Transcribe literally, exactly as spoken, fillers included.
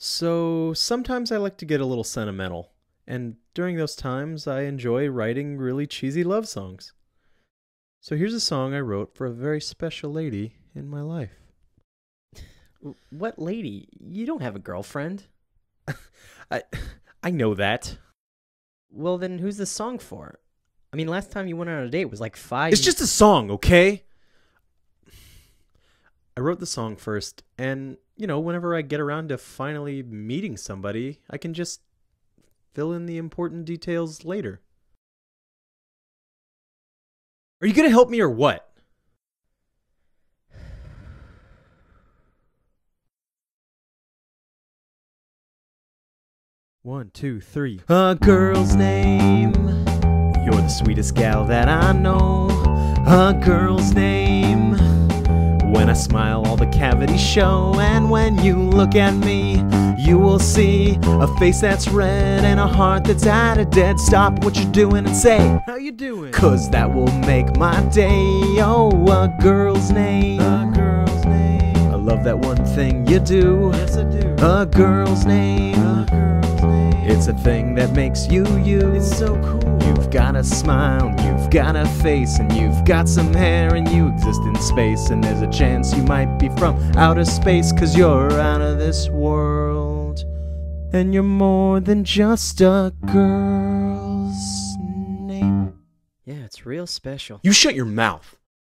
So sometimes I like to get a little sentimental, and during those times I enjoy writing really cheesy love songs. So here's a song I wrote for a very special lady in my life. What lady? You don't have a girlfriend. I I know that. Well, then who's this song for? I mean, last time you went on a date was like five... It's just a song, okay? I wrote the song first, and, you know, whenever I get around to finally meeting somebody, I can just fill in the important details later. Are you gonna help me or what? One, two, three. A girl's name. You're the sweetest gal that I know. A girl's name. When I smile, all the cavities show. And when you look at me, you will see a face that's red and a heart that's at a dead stop. What you doing? And say, how you doing? Cause that will make my day. Oh, a girl's name. A girl's name. I love that one thing you do. Yes, I do. A girl's name. A girl's It's a thing that makes you you. It's so cool. You've got a smile, you've got a face, and you've got some hair, and you exist in space. And there's a chance you might be from outer space, cause you're out of this world, and you're more than just a girl's name. Yeah, it's real special. You shut your mouth.